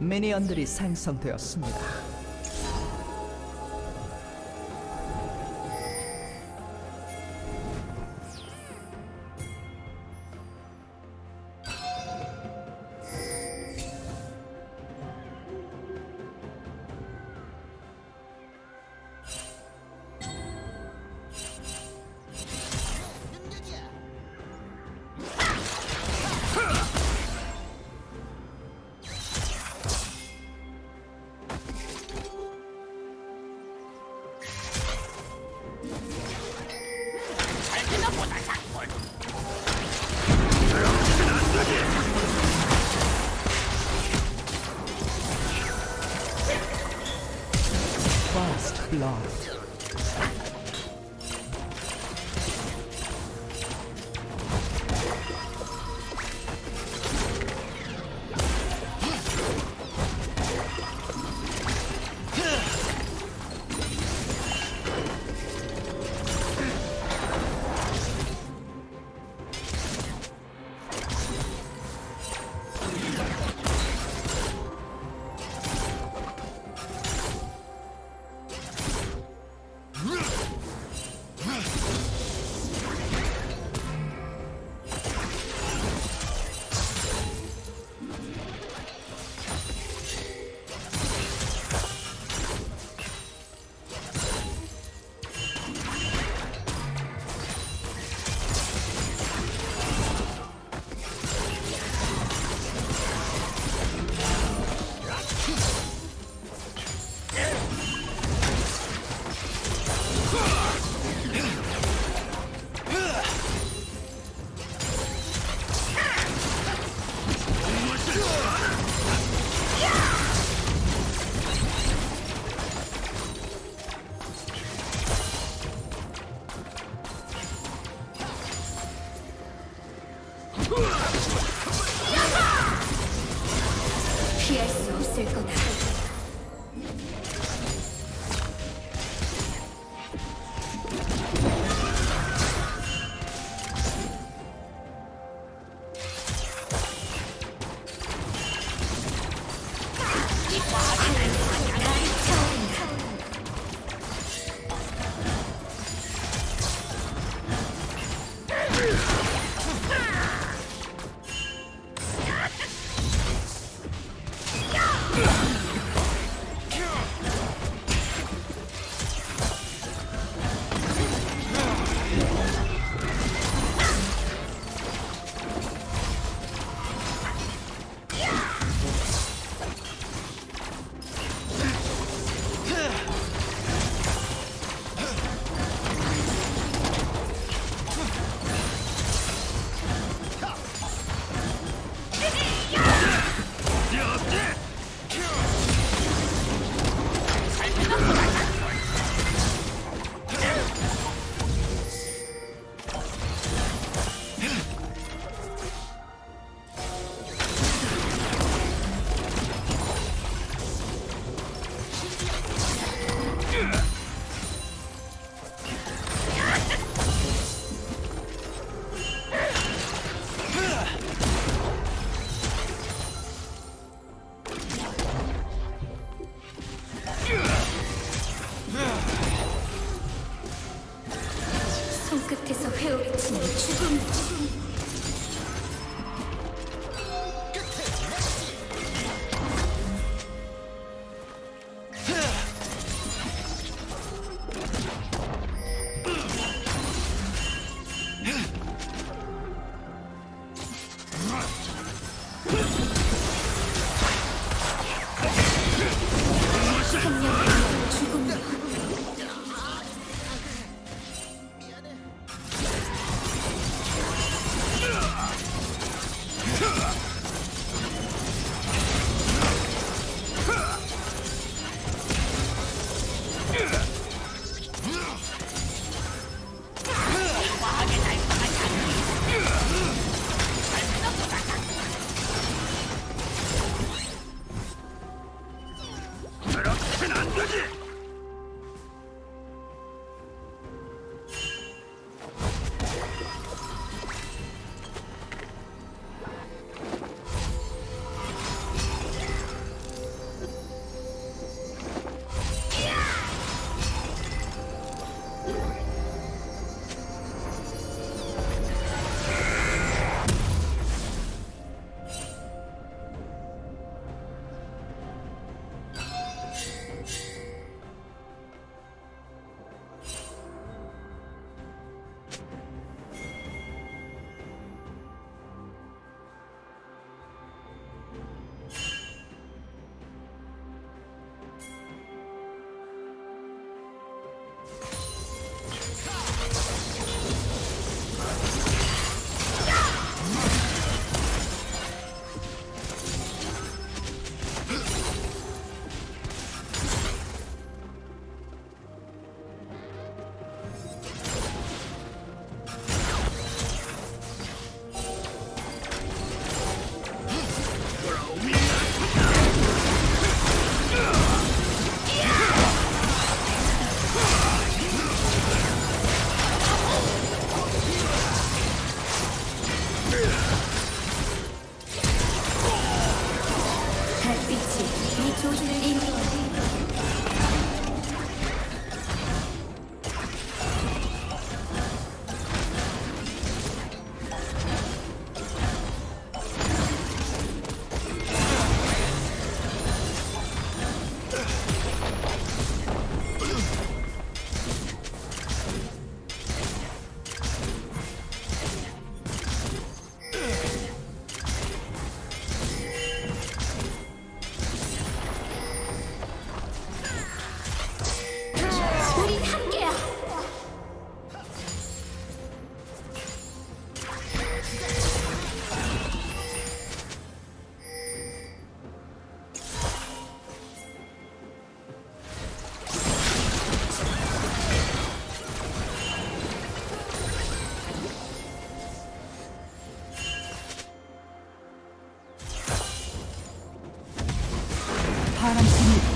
미니언들이 생성되었습니다.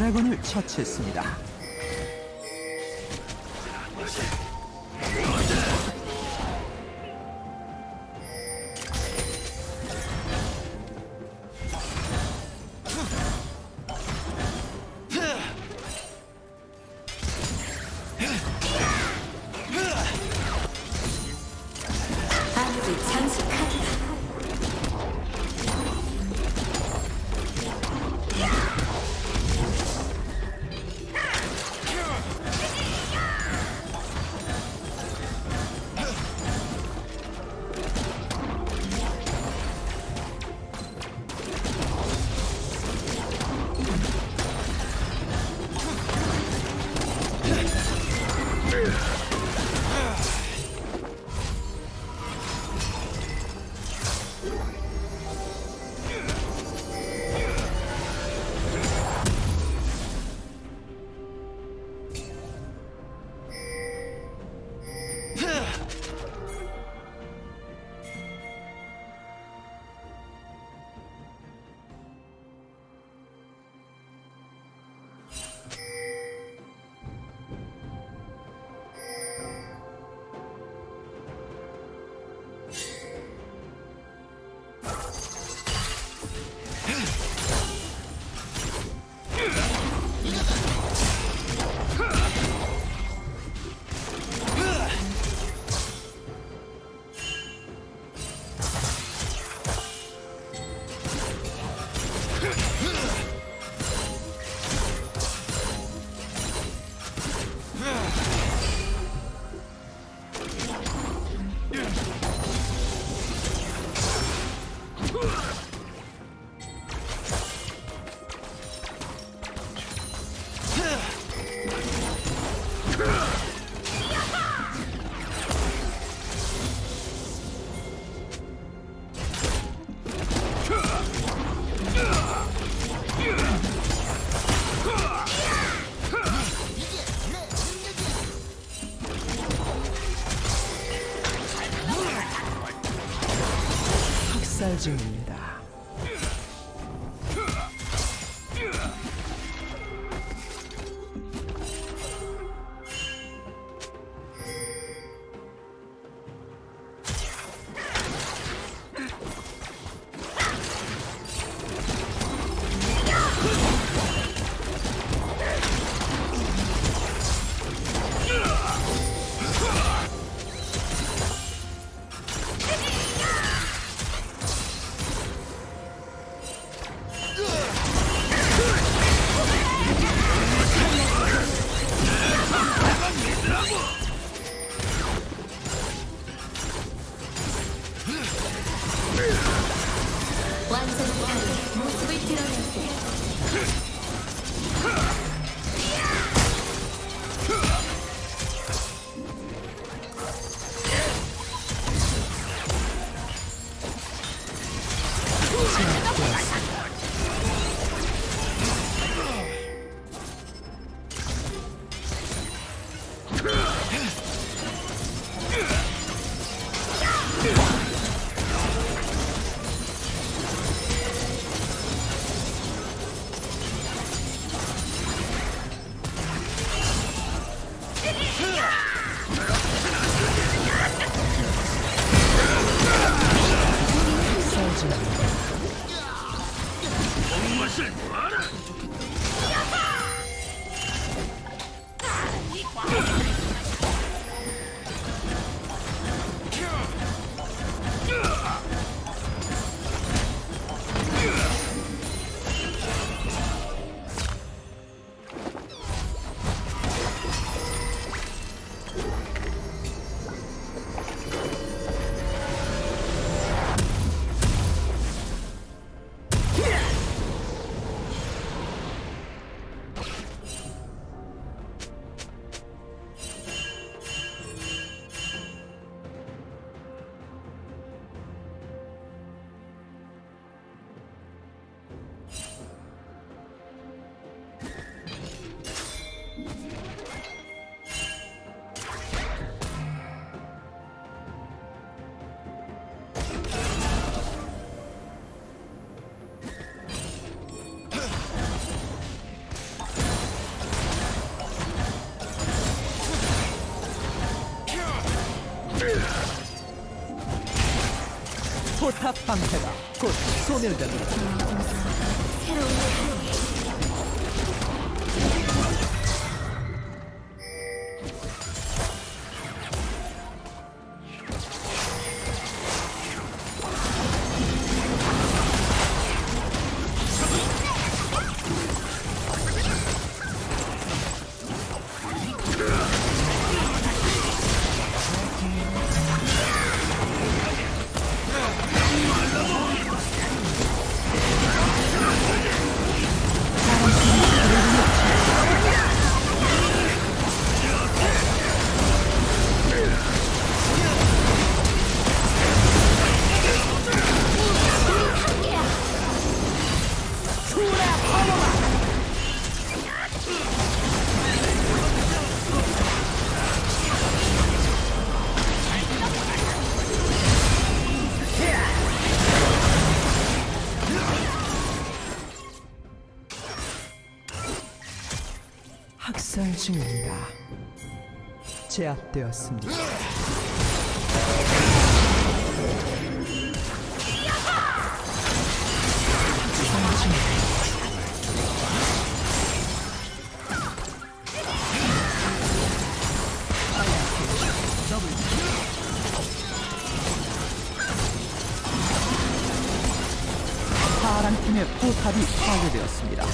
드래곤을 처치했습니다. 입니다. 포탑 방패가 곧 소멸됩니다. 학살 중입니다. 제압되었습니다. 파란 팀의 포탑이 파괴되었습니다.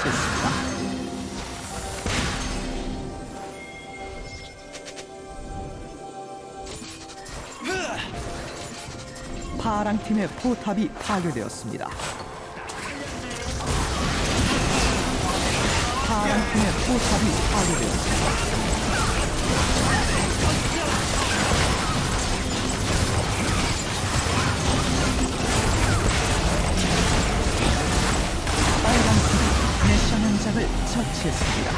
수 있을까? 파랑팀의 포탑이 파괴되었습니다. 파랑팀의 포탑이 파괴되었습니다. 빨강팀이 미션 현장을 처치했습니다.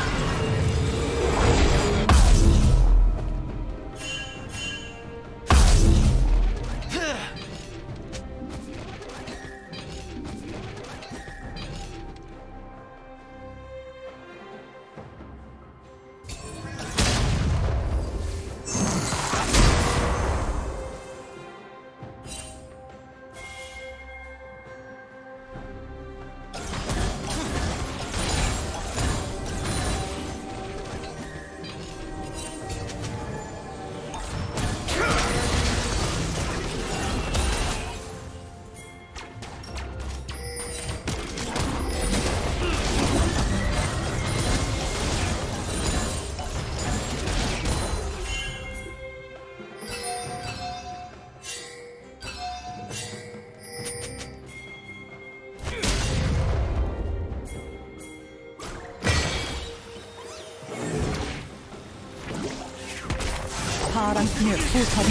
파랑팀의 포탑이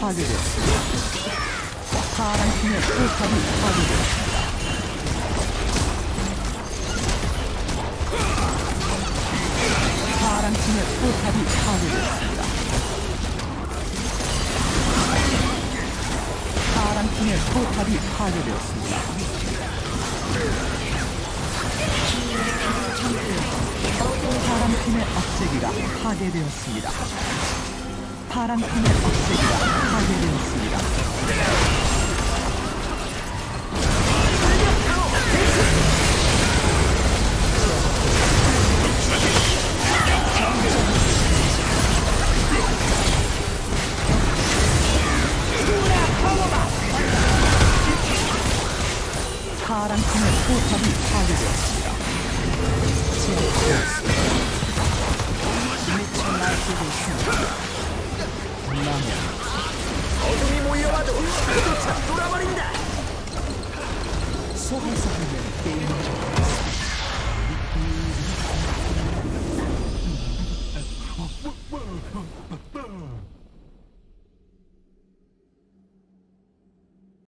파괴되었습니다. 빨강팀의 포탑이 파괴되었습니다. 파랑팀의 포탑이 파괴되었습니다. 파랑팀의 포탑이 파괴되었습니다. 파랑팀의 포탑이 파괴되었습니다. 파랑팀의 억제기가 파괴되었습니다. 파랑팀의 억제기가 파괴되었습니다. 파랑팀의 포탑이 파괴되었습니다.